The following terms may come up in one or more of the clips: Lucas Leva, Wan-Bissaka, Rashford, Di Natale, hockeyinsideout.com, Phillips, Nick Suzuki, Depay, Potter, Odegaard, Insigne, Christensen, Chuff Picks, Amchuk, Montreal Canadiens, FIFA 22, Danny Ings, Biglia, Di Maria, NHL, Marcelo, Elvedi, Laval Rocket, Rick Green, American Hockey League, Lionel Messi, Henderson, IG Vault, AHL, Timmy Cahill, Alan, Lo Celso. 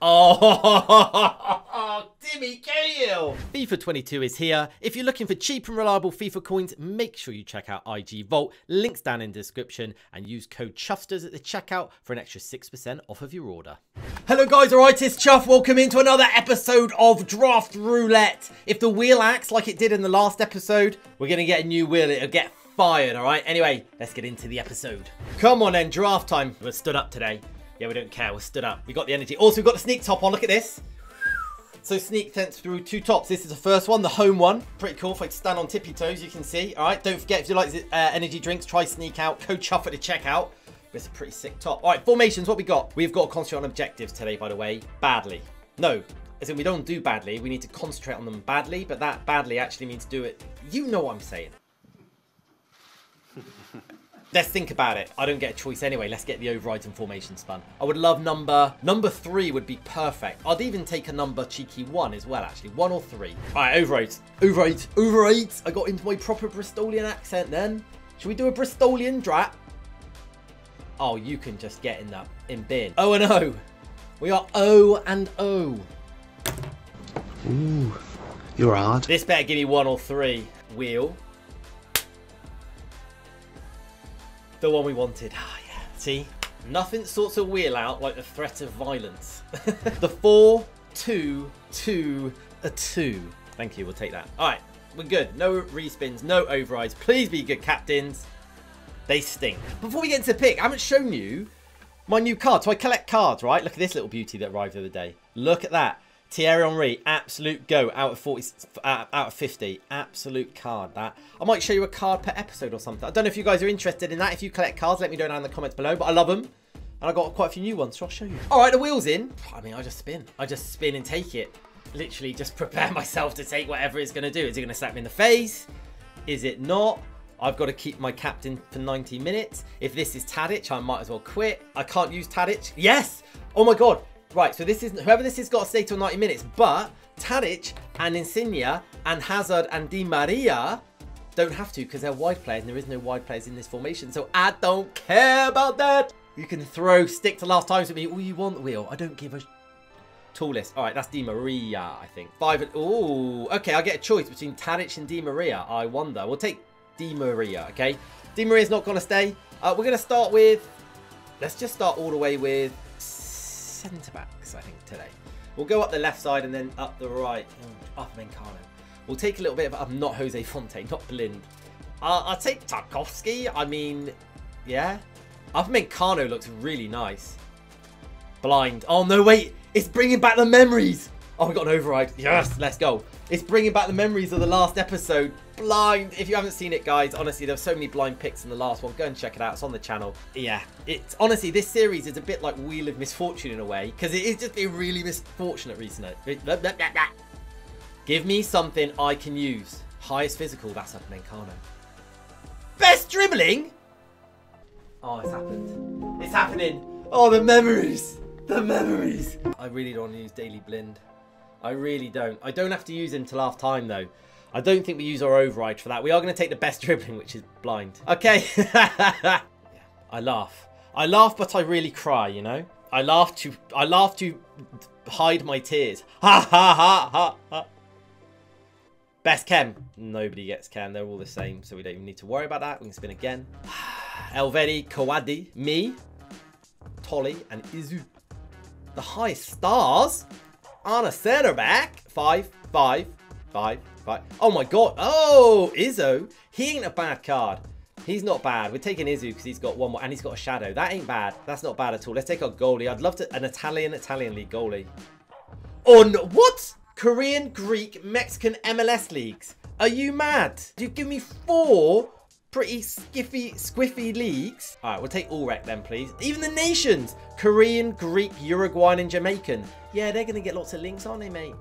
Oh, Timmy Cahill! FIFA 22 is here. If you're looking for cheap and reliable FIFA coins, make sure you check out IG Vault. Links down in the description and use code Chuffsters at the checkout for an extra 6% off of your order. Hello guys, alright, it's Chuff. Welcome into another episode of Draft Roulette. If the wheel acts like it did in the last episode, we're going to get a new wheel. It'll get fired, alright? Anyway, let's get into the episode. Come on then, draft time. We're stood up today. Yeah, we don't care. We're stood up. We got the energy. Also, we've got the Sneak top on. Look at this. So Sneak sends through two tops. This is the first one, the home one. Pretty cool. If I stand on tippy toes, you can see. All right. Don't forget, if you like energy drinks, try Sneak out. Code Chuff at the checkout. It's a pretty sick top. All right. Formations. What we got? We've got to concentrate on objectives today, by the way. Badly. No. As in, we don't do badly. We need to concentrate on them badly. But that badly actually means do it. You know what I'm saying. Let's think about it. I don't get a choice anyway. Let's get the overrides and formation spun. I would love number three would be perfect. I'd even take a number cheeky one as well, actually. One or three. All right, overrides. I got into my proper Bristolian accent then. Should we do a Bristolian drat? Oh, you can just get in that in bin. Oh and oh. We are oh and oh. Ooh, you're hard. This better give me one or three. Wheel. The one we wanted. Ah, yeah. See? Nothing sorts a wheel out like the threat of violence. The 4-2-2-2. Thank you. We'll take that. All right. We're good. No respins. No overrides. Please be good captains. They stink. Before we get into the pick, I haven't shown you my new card. So I collect cards, right? Look at this little beauty that arrived the other day. Look at that. Thierry Henry, absolute go, out of 50, absolute card that. I might show you a card per episode or something. I don't know if you guys are interested in that. If you collect cards, let me know down in the comments below, but I love them. And I got quite a few new ones, so I'll show you. All right, the wheel's in. I mean, I just spin and take it. Literally just prepare myself to take whatever it's gonna do. Is it gonna slap me in the face? Is it not? I've got to keep my captain for 90 minutes. If this is Tadic, I might as well quit. I can't use Tadic. Yes, oh my God. Right, so this isn't, whoever this is got to stay till 90 minutes, but Tadic and Insigne and Hazard and Di Maria don't have to because they're wide players and there is no wide players in this formation, so I don't care about that. You can throw stick to last times with me all you want, Wheel. I don't give a tallest. All right, that's Di Maria, I think. Ooh, okay, I get a choice between Tadic and Di Maria. I wonder. We'll take Di Maria, okay? Di Maria's not going to stay. We're going to start with, let's just start all the way with centre-backs, I think, today. We'll go up the left side and then up the right. Up Encano. We'll take a little bit of... I'm not Jose Fonte, not Blind. I'll take Tarkovsky. I mean, yeah. Up Encano looks really nice. Blind. Oh, no, wait. It's bringing back the memories. Oh, we got an override. Yes, let's go. It's bringing back the memories of the last episode. Blind. If you haven't seen it, guys, honestly, there were so many blind picks in the last one. Go and check it out. It's on the channel. Yeah, it's honestly, this series is a bit like Wheel of Misfortune in a way, because it is just being really misfortunate recently. Give me something I can use. Highest physical. That's up in Encano. Best dribbling. Oh, it's happened. It's happening. Oh, the memories. The memories. I really don't want to use Daily Blind. I really don't. I don't have to use him till half time, though. I don't think we use our override for that. We are going to take the best dribbling, which is blind. Okay. Yeah, I laugh. I laugh, but I really cry, you know? I laugh to hide my tears. Ha, ha, ha, ha, ha. Best chem. Nobody gets chem. They're all the same, so we don't even need to worry about that. We can spin again. Elvedi, Kawadi, me, Tolly, and Izzo. The highest stars... on a centre back. 5, 5, 5, 5. Oh my God. Oh, Izzo. He ain't a bad card. He's not bad. We're taking Izzo because he's got one more and he's got a shadow. That ain't bad. That's not bad at all. Let's take our goalie. I'd love to an Italian league goalie. On what? Korean, Greek, Mexican MLS leagues. Are you mad? You give me 4 pretty squiffy leagues. All right, we'll take all rec then, please. Even the nations. Korean, Greek, Uruguayan, and Jamaican. Yeah, they're going to get lots of links, aren't they, mate?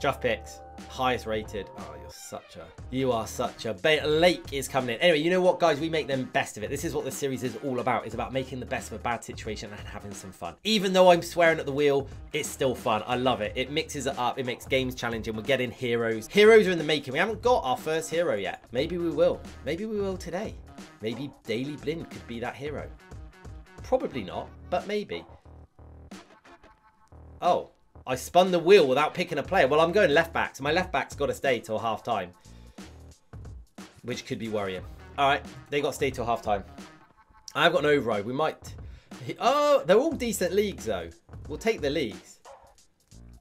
Chuff Picks. Highest rated. Oh, you're such a... you are such a... Lake is coming in. Anyway, you know what, guys? We make them best of it. This is what the series is all about. It's about making the best of a bad situation and having some fun. Even though I'm swearing at the wheel, it's still fun. I love it. It mixes it up. It makes games challenging. We're getting heroes. Heroes are in the making. We haven't got our first hero yet. Maybe we will. Maybe we will today. Maybe Daily Blind could be that hero. Probably not, but maybe. Oh, I spun the wheel without picking a player. Well, I'm going left back, so my left back's got to stay till half time, which could be worrying. All right, they got to stay till half time. I've got an override. We might. Oh, they're all decent leagues though. We'll take the leagues.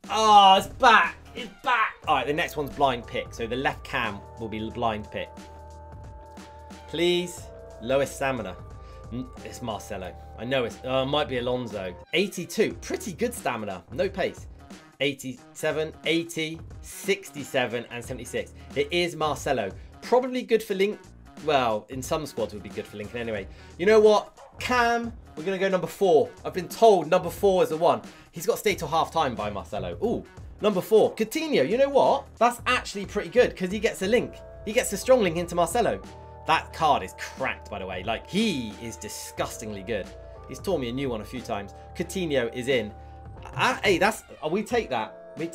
Ah, oh, it's back. It's back. All right, the next one's blind pick. So the left cam will be blind pick. Please, lowest stamina. It's Marcelo. I know it's. It might be Alonso. 82. Pretty good stamina. No pace. 87, 80, 67, and 76. It is Marcelo. Probably good for Link. Well, in some squads would be good for Lincoln anyway. You know what? Cam, we're going to go number 4. I've been told number 4 is the one. He's got to stay till half-time by Marcelo. Ooh, number 4. Coutinho, you know what? That's actually pretty good because he gets a link. He gets a strong link into Marcelo. That card is cracked, by the way. Like, he is disgustingly good. He's torn me a new one a few times. Coutinho is in. Hey, that's... We take that. We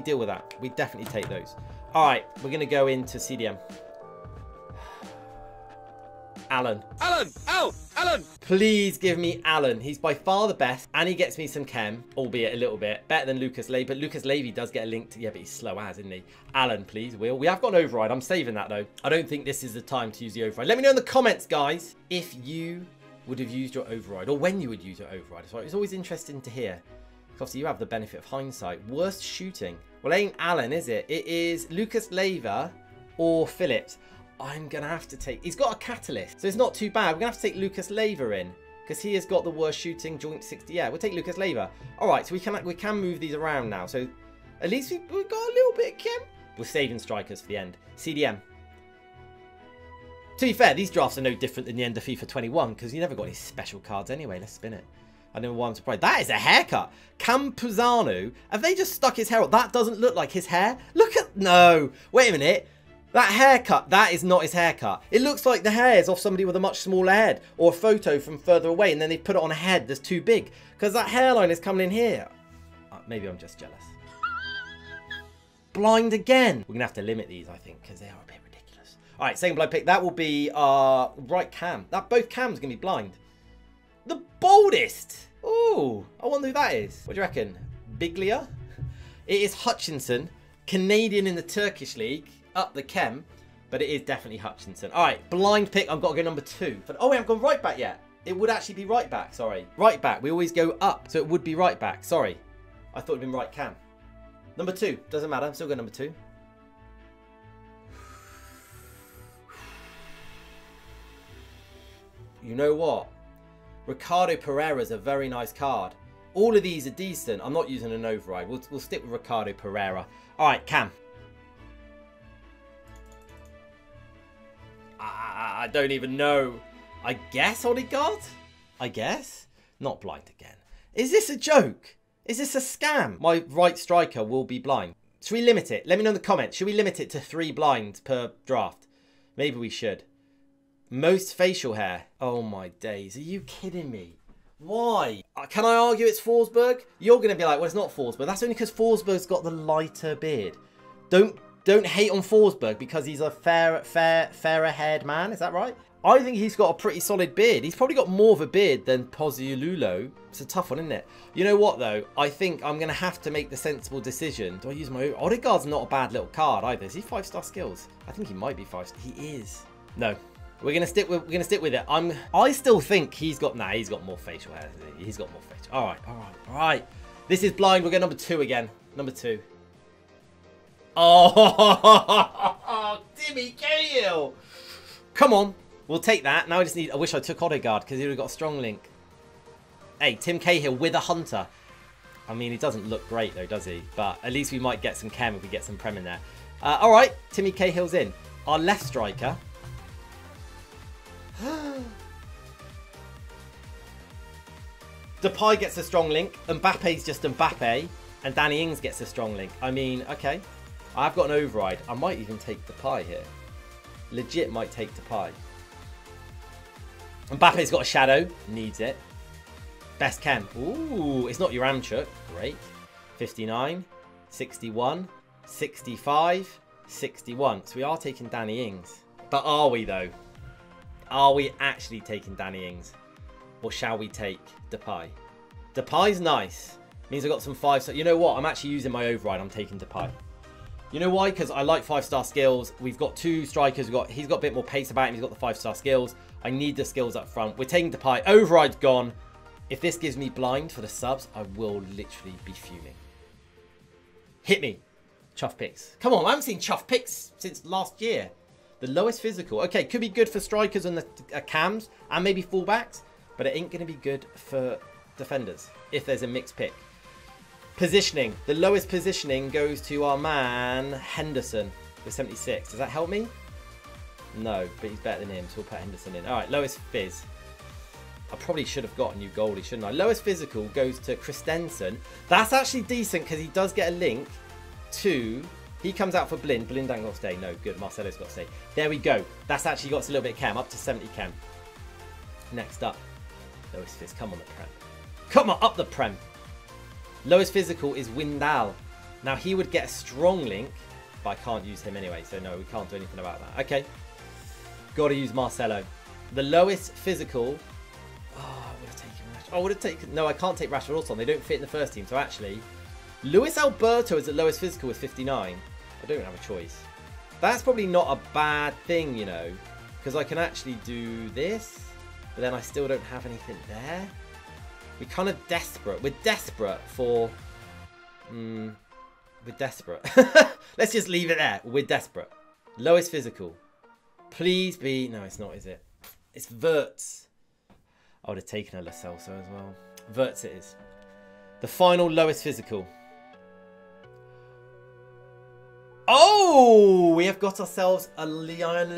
deal with that. We definitely take those. All right, we're going to go into CDM. Alan. Alan! Oh! Alan! Please give me Alan. He's by far the best, and he gets me some chem, albeit a little bit. Better than Lucas Levy, but Lucas Levy does get a link to... Yeah, but he's slow as, isn't he? Alan, please, Will. We have got an override. I'm saving that, though. I don't think this is the time to use the override. Let me know in the comments, guys, if you would have used your override, or when you would use your override. It's always interesting to hear. Because obviously, you have the benefit of hindsight. Worst shooting. Well, ain't Alan, is it? It is Lucas Levy or Phillips. I'm going to have to take... He's got a catalyst, so it's not too bad. We're going to have to take Lucas Leva in because he has got the worst shooting, joint 60. Yeah, we'll take Lucas Leva. All right, so we can move these around now. So at least we've got a little bit of chem. We're saving strikers for the end. CDM. To be fair, these drafts are no different than the end of FIFA 21 because you never got any special cards anyway. Let's spin it. I don't know why I'm surprised. That is a haircut. Campuzano. Have they just stuck his hair up? That doesn't look like his hair. Look at... No. Wait a minute. That haircut, that is not his haircut. It looks like the hair is off somebody with a much smaller head or a photo from further away and then they put it on a head that's too big because that hairline is coming in here. Maybe I'm just jealous. Blind again. We're going to have to limit these, I think, because they are a bit ridiculous. All right, second blind pick. That will be our right cam. Both cams are going to be blind. The boldest. Ooh, I wonder who that is. What do you reckon? Biglia? It is Hutchinson, Canadian in the Turkish League. Up the chem, but it is definitely Hutchinson. All right, blind pick. I've got to go number 2. Oh, wait, I haven't gone right back yet. It would actually be right back, sorry. Right back, we always go up, so it would be right back. Sorry, I thought it'd been right cam. Number 2, doesn't matter. I'm still going number 2. You know what? Ricardo Pereira's a very nice card. All of these are decent. I'm not using an override. We'll stick with Ricardo Pereira. All right, cam. I don't even know. I guess Odegaard? I guess? Not blind again. Is this a joke? Is this a scam? My right striker will be blind. Should we limit it? Let me know in the comments. Should we limit it to 3 blinds per draft? Maybe we should. Most facial hair. Oh my days. Are you kidding me? Why? Can I argue it's Forsberg? You're going to be like, well, it's not Forsberg. That's only because Forsberg's got the lighter beard. Don't hate on Forsberg because he's a fairer-haired man. Is that right? I think he's got a pretty solid beard. He's probably got more of a beard than Pozziolulo. It's a tough one, isn't it? You know what, though? I think I'm going to have to make the sensible decision. Do I use my... Odegaard's not a bad little card either. Is he 5-star skills? I think he might be 5-star. He is. No. We're going to stick with it. I still think he's got... Nah, he's got more facial hair. He's got more facial. All right. All right. All right. This is blind. We'll get number 2 again. Number 2. Oh, Timmy Cahill. Come on. We'll take that. Now I just need... I wish I took Odegaard because he would have got a strong link. Hey, Tim Cahill with a hunter. I mean, he doesn't look great though, does he? But at least we might get some chem if we get some prem in there. All right. Timmy Cahill's in. Our left striker. Depay gets a strong link. Mbappe's just Mbappe. And Danny Ings gets a strong link. I mean, okay. I've got an override. I might even take Depay here. Legit might take Depay. Mbappe's got a shadow. Needs it. Best chem. Ooh, it's not your Amchuk. Great. 59, 61, 65, 61. So we are taking Danny Ings. But are we though? Are we actually taking Danny Ings? Or shall we take Depay? Depay's nice. Means I got some 5-star. You know what? I'm actually using my override. I'm taking Depay. You know why? Because I like 5-star skills. We've got two strikers. He's got a bit more pace about him. He's got the 5-star skills. I need the skills up front. We're taking Depay. Override's gone. If this gives me blind for the subs, I will literally be fuming. Hit me. Chuff Picks. Come on, I haven't seen Chuff Picks since last year. The lowest physical. Okay, could be good for strikers and the cams and maybe fullbacks, but it ain't going to be good for defenders if there's a mixed pick. Positioning. The lowest positioning goes to our man Henderson with 76. Does that help me? No, but he's better than him, so we'll put Henderson in. All right, lowest fizz. I probably should have got a new goalie, shouldn't I? Lowest physical goes to Christensen. That's actually decent because he does get a link to... He comes out for Blind. Blind hasn't got to stay. No, good. Marcelo's got to stay. There we go. That's actually got us a little bit of chem. Up to 70 chem. Next up. Lowest fizz. Come on, the Prem. Come on, up the Prem. Lowest physical is Windal. Now, he would get a strong link, but I can't use him anyway. So, no, we can't do anything about that. Okay. Got to use Marcelo. The lowest physical... Oh, I would have taken Rashford. I would have taken... No, I can't take Rashford also. They don't fit in the first team. So, actually... Luis Alberto is the lowest physical with 59. I don't have a choice. That's probably not a bad thing, you know, because I can actually do this, but then I still don't have anything there. We're kind of desperate. We're desperate for... we're desperate. Let's just leave it there. We're desperate. Lowest physical. Please be... No, it's not, is it? It's Verts. I would have taken a Lo Celso as well. Verts it is. The final lowest physical. Oh, we have got ourselves a Lionel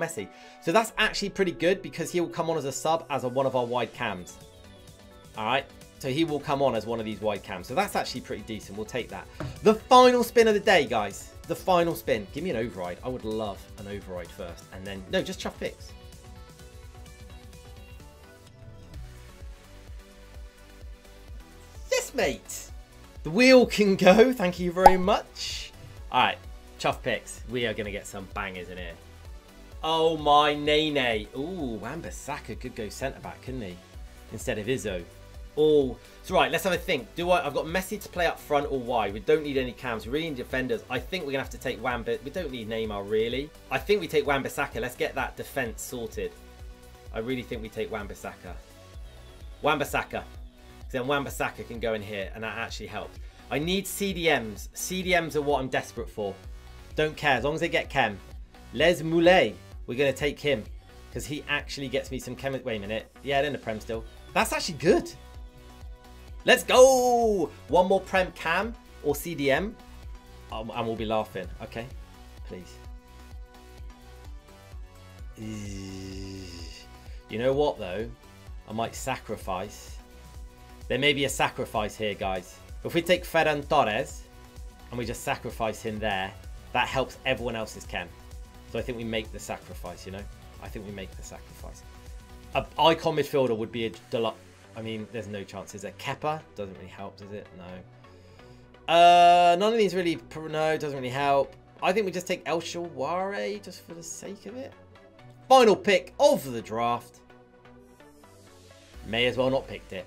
Messi. So that's actually pretty good because he will come on as a sub as one of our wide cams. All right. So he will come on as one of these wide cams. So that's actually pretty decent. We'll take that. The final spin of the day, guys. The final spin. Give me an override. I would love an override first. And then, no, just Chuff Picks. Yes, mate. The wheel can go. Thank you very much. All right, Chuff Picks. We are going to get some bangers in here. Oh, my nay-nay. Ooh, Wan-Bissaka could go centre-back, couldn't he? Instead of Izzo. Oh, so right, let's have a think. I've got Messi to play up front or wide. We don't need any cams. We really need defenders. I think we're going to have to take Wan-Bissaka. We don't need Neymar, really. I think we take Wan-Bissaka. Let's get that defence sorted. I really think we take Wan-Bissaka. Wan-Bissaka. Then Wan-Bissaka can go in here, and that actually helps. I need CDMs. CDMs are what I'm desperate for. Don't care. As long as they get chem. Les Moulay. We're going to take him. Because he actually gets me some chem. Wait a minute. Yeah, then the Prem still. That's actually good. Let's go. One more Prem cam or CDM. And we'll be laughing. Okay. Please. You know what, though? I might sacrifice. There may be a sacrifice here, guys. If we take Ferran Torres and we just sacrifice him there, that helps everyone else's chem. So I think we make the sacrifice, you know? I think we make the sacrifice. An icon midfielder would be a deluxe. I mean, there's no chances. A Kepa doesn't really help, does it? No. None of these really, no, doesn't really help. I think we just take El Shaarawy just for the sake of it. Final pick of the draft. May as well not picked it.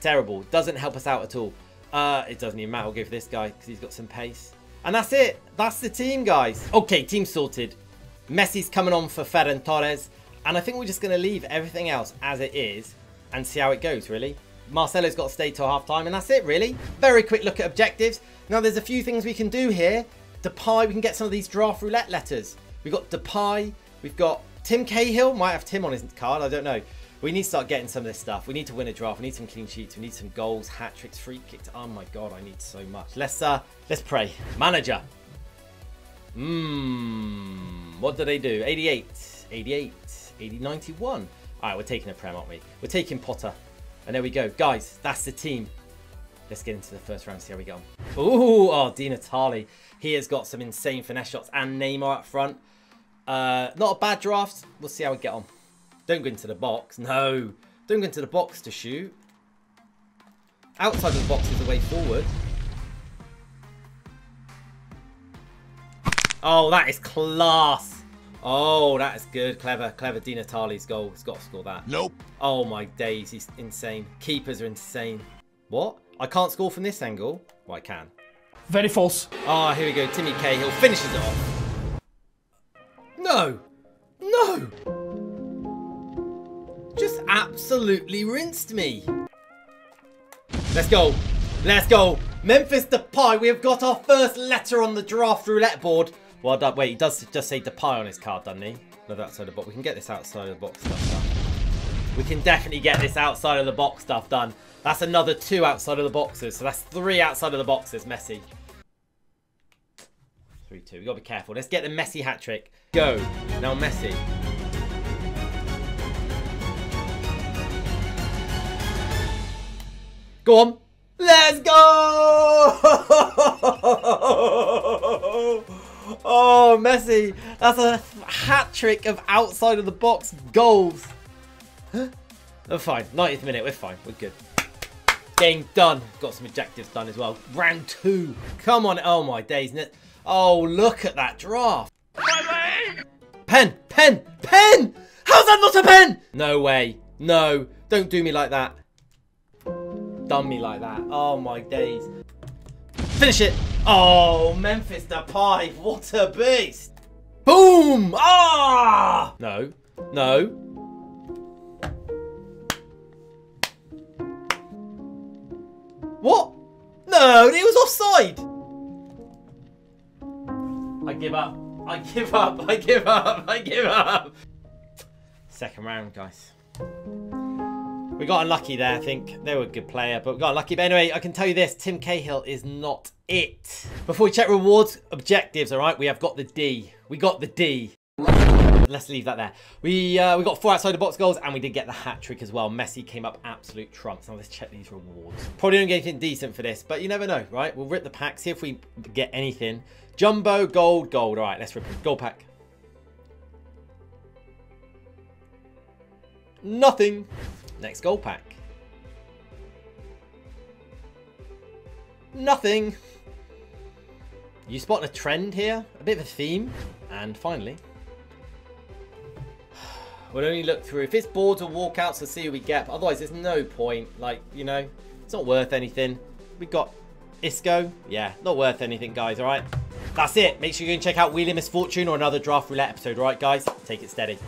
Terrible. Doesn't help us out at all. It doesn't even matter. We'll go for this guy because he's got some pace. And that's it. That's the team, guys. Okay, team sorted. Messi's coming on for Ferran Torres. And I think we're just going to leave everything else as it is and see how it goes, really. Marcelo's got to stay till half-time, and that's it, really. Very quick look at objectives. Now, there's a few things we can do here. Depay, we can get some of these draft roulette letters. We've got Depay. We've got Tim Cahill. Might have Tim on his card. I don't know. We need to start getting some of this stuff. We need to win a draft. We need some clean sheets. We need some goals, hat tricks, free kicks. Oh my God, I need so much. Let's pray. Manager. What do they do? 88, 80, 91. All right, we're taking a Prem, aren't we? We're taking Potter. And there we go. Guys, that's the team. Let's get into the first round, see how we go. Ooh, oh, Di Natale. He has got some insane finesse shots and Neymar up front. Not a bad draft. We'll see how we get on. Don't go into the box. No. Don't go into the box to shoot. Outside of the box is the way forward. Oh, that is class. Oh, that is good. Clever. Clever. Di Natale's goal. He's got to score that. Nope. Oh, my days. He's insane. Keepers are insane. What? I can't score from this angle. Well, I can. Very false. Ah, here we go. Timmy Cahill finishes it off. No. No. Just absolutely rinsed me. Let's go. Let's go. Memphis Depay. We have got our first letter on the draft roulette board. Well done. Wait, he does just say Depay on his card, doesn't he? Love outside the box. We can get this outside of the box stuff done. We can definitely get this outside of the box stuff done. That's another 2 outside of the boxes. So that's 3 outside of the boxes. Messi. 3-2. We've got to be careful. Let's get the Messi hat trick. Go. Now Messi. Go on. Let's go! Oh, Messi, that's a hat-trick of outside-of-the-box goals. Huh? Oh, fine, 90th minute, we're fine, we're good. Game done. Got some objectives done as well. Round 2. Come on, oh my days. Oh, look at that draft. Pen, pen, pen! How's that not a pen? No way. No, don't do me like that. Done me like that. Oh my days. Finish it. Oh, Memphis Depay. What a beast. Boom. Ah. No. No. What? No, it was offside. I give up. I give up. I give up. I give up. Second round, guys. We got unlucky there, I think. They were a good player, but we got unlucky. But anyway, I can tell you this. Tim Cahill is not it. Before we check rewards, objectives, all right? We have got the D. We got the D. Let's leave that there. We got 4 outside-the-box goals, and we did get the hat-trick as well. Messi came up absolute trumps. Now let's check these rewards. Probably don't get anything decent for this, but you never know, right? We'll rip the pack, see if we get anything. Jumbo, gold, gold. All right, let's rip it. Gold pack. Nothing. Next gold pack. Nothing. You spotting a trend here? A bit of a theme. And finally, we'll only look through. If it's boards or walkouts, we'll see what we get. But otherwise, there's no point. Like, you know, it's not worth anything. We got Isco. Yeah, not worth anything, guys. All right. That's it. Make sure you go and check out Wheel of Misfortune or another Draft Roulette episode. All right, guys? Take it steady.